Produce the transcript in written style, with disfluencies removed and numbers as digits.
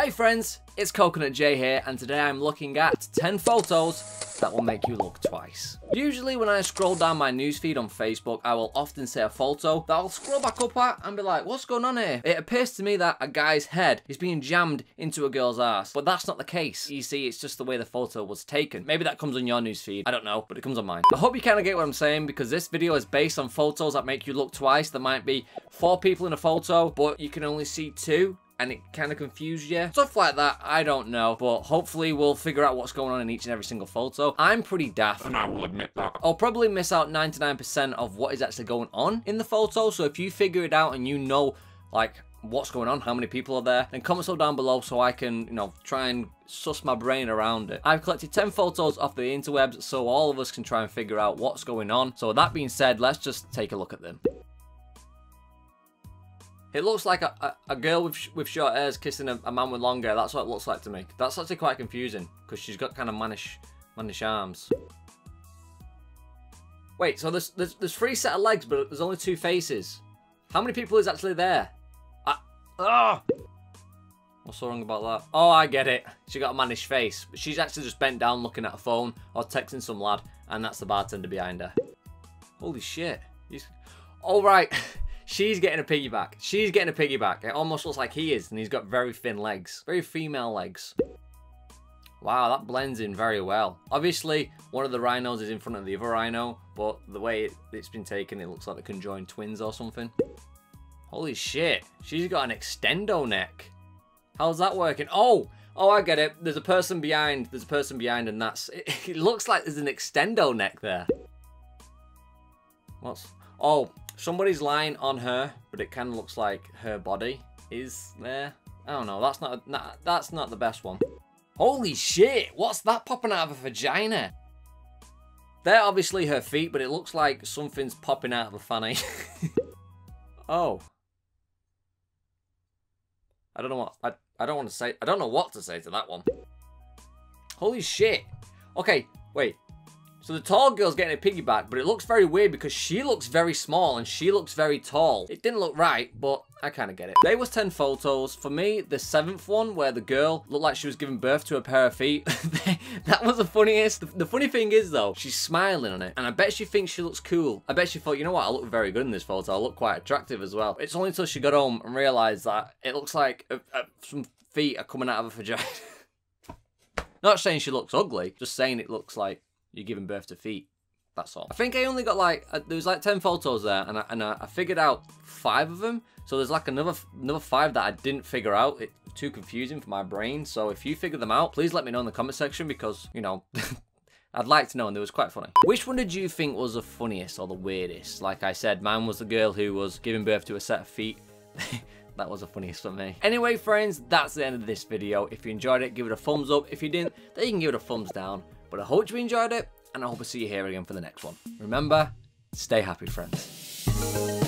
Hey friends, it's Coconut Jay here, and today I'm looking at 10 photos that will make you look twice. Usually when I scroll down my newsfeed on Facebook, I will often see a photo that I'll scroll back up at and be like, what's going on here? It appears to me that a guy's head is being jammed into a girl's ass, but that's not the case. You see, it's just the way the photo was taken. Maybe that comes on your newsfeed, I don't know, but it comes on mine. I hope you kind of get what I'm saying, because this video is based on photos that make you look twice. There might be 4 people in a photo, but you can only see 2. And it kind of confused you. Stuff like that, I don't know, but hopefully we'll figure out what's going on in each and every single photo. I'm pretty daft, and I will admit that. I'll probably miss out 99% of what is actually going on in the photo, so if you figure it out and you know, like, what's going on, how many people are there, then comment so down below so I can, you know, try and suss my brain around it. I've collected 10 photos off the interwebs, so all of us can try and figure out what's going on. So with that being said, let's just take a look at them. It looks like a girl with short hair is kissing a man with long hair. That's what it looks like to me. That's actually quite confusing, because she's got kind of mannish arms. Wait, so there's 3 set of legs, but there's only 2 faces. How many people is actually there? What's so wrong about that? Oh, I get it. She got a mannish face, but she's actually just bent down looking at her phone or texting some lad, and that's the bartender behind her. Holy shit. All right. She's getting a piggyback. She's getting a piggyback. It almost looks like he is, and he's got very thin legs. Very female legs. Wow, that blends in very well. Obviously, one of the rhinos is in front of the other rhino, but the way it's been taken, it looks like the conjoined twins or something. Holy shit. She's got an extendo neck. How's that working? Oh, I get it. There's a person behind. There's a person behind, and that's... It looks like there's an extendo neck there. What's... Oh... Somebody's lying on her, but it kind of looks like her body is there. I don't know. That's not the best one. Holy shit! What's that popping out of her vagina? They're obviously her feet, but it looks like something's popping out of her fanny. Oh. I don't know what I don't want to say. I don't know what to say to that one. Holy shit! Okay, wait. So the tall girl's getting a piggyback, but it looks very weird because she looks very small and she looks very tall. It didn't look right, but I kind of get it. There was 10 photos. For me, the 7th one, where the girl looked like she was giving birth to a pair of feet, that was the funniest. The funny thing is, though, she's smiling on it, and I bet she thinks she looks cool. I bet she thought, you know what, I look very good in this photo. I look quite attractive as well. It's only until she got home and realised that it looks like some feet are coming out of her vagina. Not saying she looks ugly, just saying it looks like you're giving birth to feet. That's all. I think I only got like, there was like 10 photos there, and I figured out 5 of them. So there's like another 5 that I didn't figure out. It's too confusing for my brain. So if you figure them out, please let me know in the comment section, because, you know, I'd like to know, and it was quite funny. Which one did you think was the funniest or the weirdest? Like I said, mine was the girl who was giving birth to a set of feet. That was the funniest for me. Anyway, friends, that's the end of this video. If you enjoyed it, give it a thumbs up. If you didn't, then you can give it a thumbs down. But I hope you enjoyed it, and I hope I see you here again for the next one. Remember, stay happy, friends.